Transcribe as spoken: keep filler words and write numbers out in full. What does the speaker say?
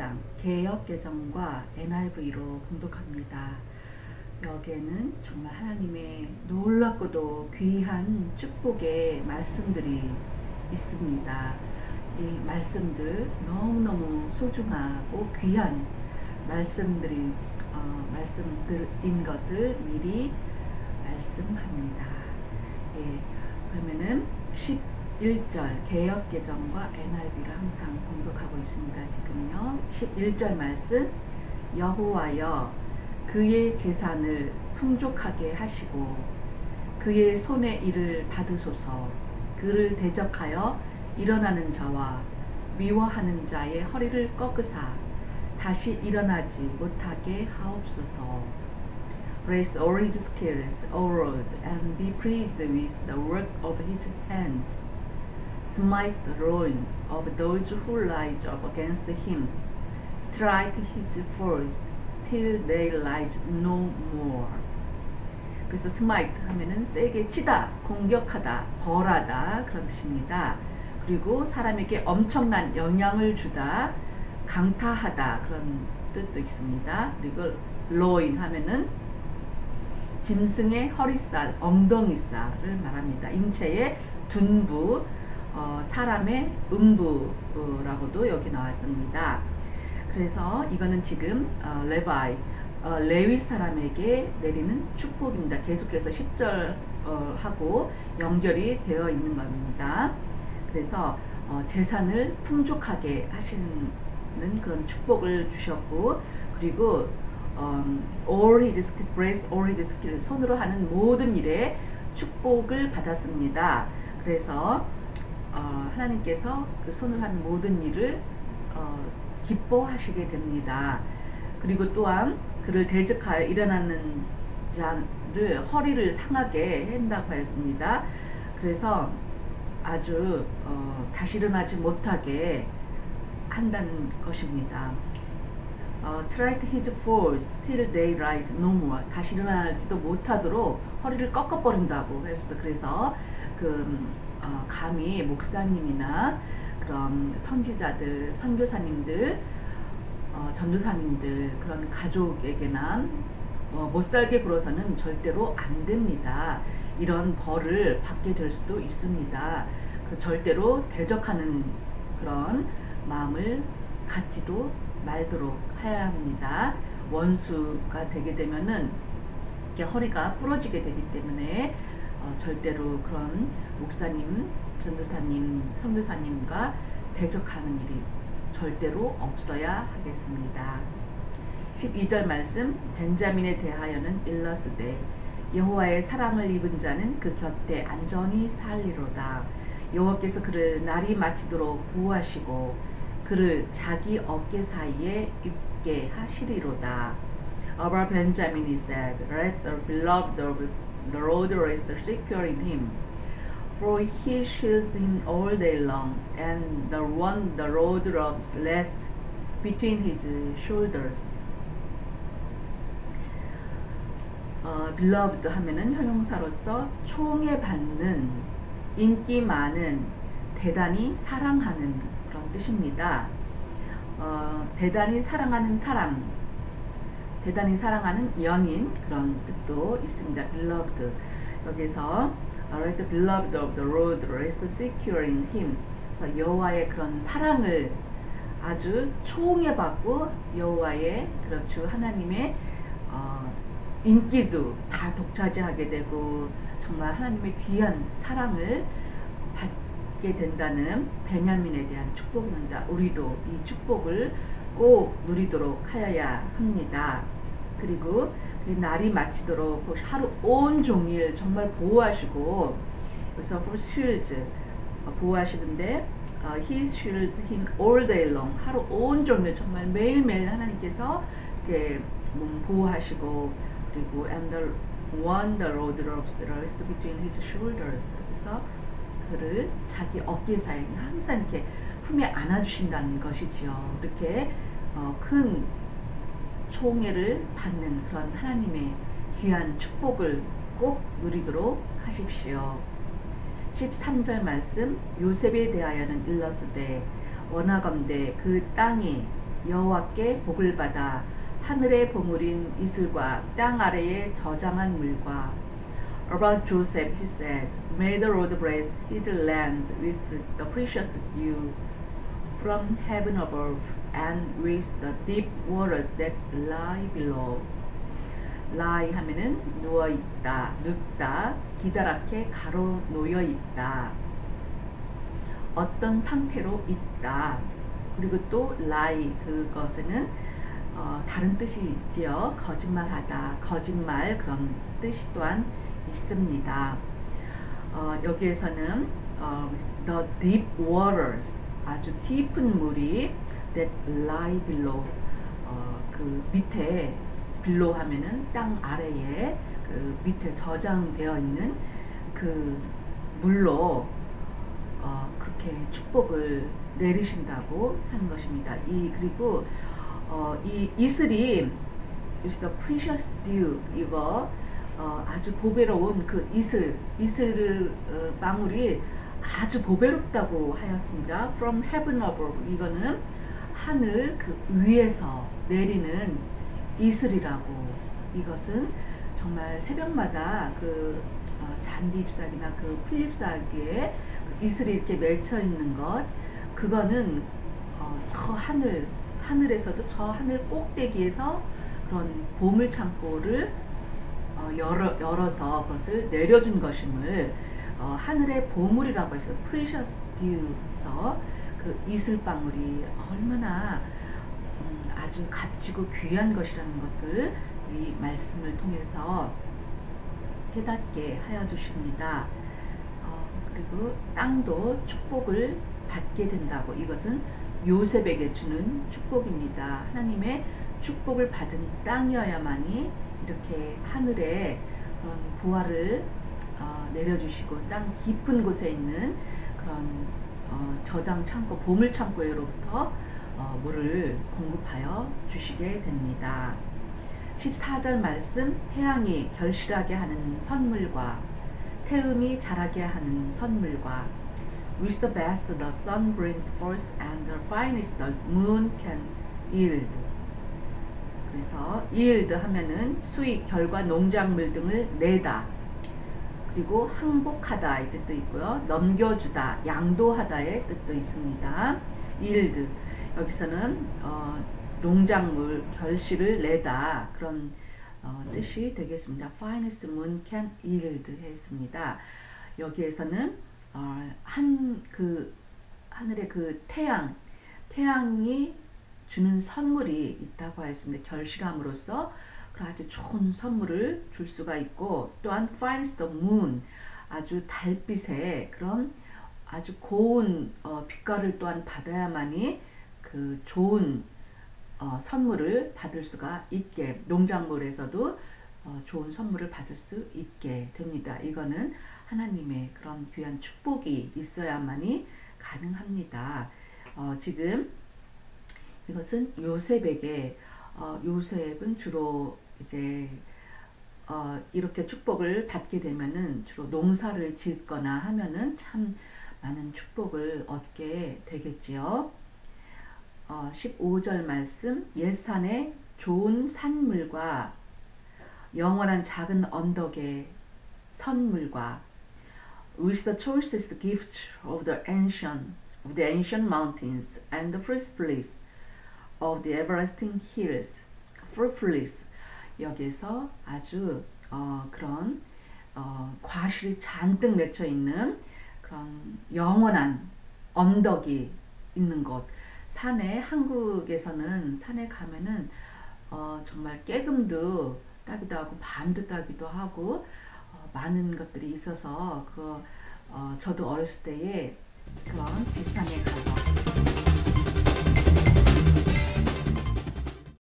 일 장 개역 개정과 엔 알 브이로 봉독합니다. 여기에는 정말 하나님의 놀랍고도 귀한 축복의 말씀들이 있습니다. 이 말씀들 너무너무 소중하고 귀한 말씀들이, 어, 말씀들인 것을 미리 말씀합니다. 예, 그러면은 십일 절 개역 개정과 엔 알 브이를 항상 봉독하고 있습니다. 지금요 십일 절 말씀, 여호와여 그의 재산을 풍족하게 하시고 그의 손의 일을 받으소서. 그를 대적하여 일어나는 자와 미워하는 자의 허리를 꺾으사 다시 일어나지 못하게 하옵소서. Raise all his skills, O Lord, and be pleased with the work of his hands. Smite the loins of those who rise up against him. Strike his foes till they rise no more. 그래서 smite 하면은 세게 치다, 공격하다, 벌하다 그런 뜻입니다. 그리고 사람에게 엄청난 영향을 주다, 강타하다 그런 뜻도 있습니다. 그리고 loin 하면은 짐승의 허리살, 엉덩이살을 말합니다. 인체의 둔부, 어, 사람의 음부라고도 여기 나왔습니다. 그래서 이거는 지금 어, 레바이, 어, 레위 사람에게 내리는 축복입니다. 계속해서 십 절 어, 하고 연결이 되어 있는 겁니다. 그래서 어, 재산을 풍족하게 하시는 그런 축복을 주셨고, 그리고 Um, all his skills, brace all his skills, 손으로 하는 모든 일에 축복을 받았습니다. 그래서 어, 하나님께서 그 손으로 하는 모든 일을 어, 기뻐하시게 됩니다. 그리고 또한 그를 대적하여 일어나는 자를 허리를 상하게 한다고 하였습니다. 그래서 아주 어, 다시 일어나지 못하게 한다는 것입니다. 어, strike his foes till they rise no more. 다시 일어나지도 못하도록 허리를 꺾어버린다고 해서도, 그래서 그 어, 감히 목사님이나 그런 선지자들, 선교사님들, 어, 전도사님들 그런 가족에게나 어, 못살게 굴어서는 절대로 안 됩니다. 이런 벌을 받게 될 수도 있습니다. 그 절대로 대적하는 그런 마음을 갖지도 말도록 해야 합니다. 원수가 되게 되면은 이게 허리가 부러지게 되기 때문에 어, 절대로 그런 목사님, 전도사님, 선교사님과 대적하는 일이 절대로 없어야 하겠습니다. 십이 절 말씀, 벤자민에 대하여는 일러스되 여호와의 사랑을 입은 자는 그 곁에 안전히 살리로다. 여호와께서 그를 날이 마치도록 보호하시고 그를 자기 어깨 사이에 입게 하시리로다. About Benjamin he said, Let the beloved of the Lord rest secure in him, for he shields him all day long, and the one the Lord loves rests between his shoulders. 어, beloved 하면은 형용사로서 총애받는, 인기 많은, 대단히 사랑하는 뜻입니다. 어, 대단히 사랑하는 사람, 대단히 사랑하는 연인 그런 뜻도 있습니다. Beloved, 여기서 Let the beloved of the Lord rest secure in him. 그래서 여호와의 그런 사랑을 아주 총애받고 여호와의, 그렇죠, 하나님의 어, 인기도 다 독차지하게 되고 정말 하나님의 귀한 사랑을 받고 된다는 베냐민에 대한 축복입니다. 우리도 이 축복을 꼭 누리도록 하여야 합니다. 그리고 날이 마치도록 하루 온종일 정말 보호하시고, 그래서 for shields 보호하시는데 어, he shields him all day long, 하루 온종일 정말 매일매일 하나님께서 이렇게 몸 보호하시고, 그리고 and the one the Lord loves rests between his shoulders, 그래서 그를 자기 어깨 사이에 항상 이렇게 품에 안아주신다는 것이지요. 이렇게 어, 큰 총애를 받는 그런 하나님의 귀한 축복을 꼭 누리도록 하십시오. 십삼 절 말씀, 요셉에 대하여는 일러스되 원하건대 그 땅이 여호와께 복을 받아 하늘의 보물인 이슬과 땅 아래의 저장한 물과 About Joseph he said, May the Lord bless his land with the precious dew from heaven above and with the deep waters that lie below. lie 하면은 누워있다, 눕다, 기다랗게 가로 놓여있다, 어떤 상태로 있다. 그리고 또 lie 그것에는 어, 다른 뜻이 있지요. 거짓말하다, 거짓말 그런 뜻이 또한 있습니다. 어, 여기에서는 어, the deep waters 아주 깊은 물이 that lie below 어, 그 밑에 below 하면은 땅 아래에 그 밑에 저장되어 있는 그 물로 어, 그렇게 축복을 내리신다고 하는 것입니다. 이 그리고 어, 이 이슬이 is the precious dew 이거 어, 아주 보배로운 그 이슬, 이슬의 어, 방울이 아주 보배롭다고 하였습니다. From heaven above 이거는 하늘 그 위에서 내리는 이슬이라고. 이것은 정말 새벽마다 그 어, 잔디 잎사귀나 그 풀잎사귀에 그 이슬이 이렇게 맺혀 있는 것, 그거는 어, 저 하늘 하늘에서도 저 하늘 꼭대기에서 그런 보물 창고를 어, 열어, 열어서 그것을 내려준 것임을 어, 하늘의 보물이라고 해서 precious dew에서 그 이슬방울이 얼마나 음, 아주 값지고 귀한 것이라는 것을 이 말씀을 통해서 깨닫게 하여 주십니다. 어, 그리고 땅도 축복을 받게 된다고. 이것은 요셉에게 주는 축복입니다. 하나님의 축복을 받은 땅이어야만이 이렇게 하늘에 그런 보화를 어, 내려주시고 땅 깊은 곳에 있는 그런 어, 저장 창고, 보물 창고로부터 어, 물을 공급하여 주시게 됩니다. 십사 절 말씀, 태양이 결실하게 하는 선물과 태음이 자라게 하는 선물과 With the best the sun brings forth and the finest the moon can yield. 그래서 yield 하면은 수익, 결과, 농작물 등을 내다. 그리고 항복하다 이 뜻도 있고요. 넘겨주다, 양도하다의 뜻도 있습니다. yield 여기서는 어, 농작물 결실을 내다 그런 어, 뜻이 되겠습니다. finest moon can yield 했습니다. 여기에서는 어, 한 그 하늘의 그 태양 태양이 주는 선물이 있다고 하였습니다. 결실함으로써 아주 좋은 선물을 줄 수가 있고, 또한 finest the moon 아주 달빛의 그런 아주 고운 어, 빛깔을 또한 받아야만이 그 좋은 어, 선물을 받을 수가 있게, 농작물에서도 어, 좋은 선물을 받을 수 있게 됩니다. 이거는 하나님의 그런 귀한 축복이 있어야만이 가능합니다. 어, 지금 이것은 요셉에게 어, 요셉은 주로 이제 어, 이렇게 축복을 받게 되면은 주로 농사를 짓거나 하면은 참 많은 축복을 얻게 되겠지요. 어, 십오 절 말씀, 옛산에 좋은 산물과 영원한 작은 언덕의 선물과 With the choicest gift of the ancient of the ancient mountains and the first place of the everlasting hills, fruitfulness 여기에서 아주 어, 그런 어, 과실이 잔뜩 맺혀 있는 그런 영원한 언덕이 있는 곳. 산에 한국에서는 산에 가면은 어, 정말 깨금도 따기도 하고 밤도 따기도 하고. 많은 것들이 있어서 그 어, 저도 어렸을 때에 그런 비싼 에 가서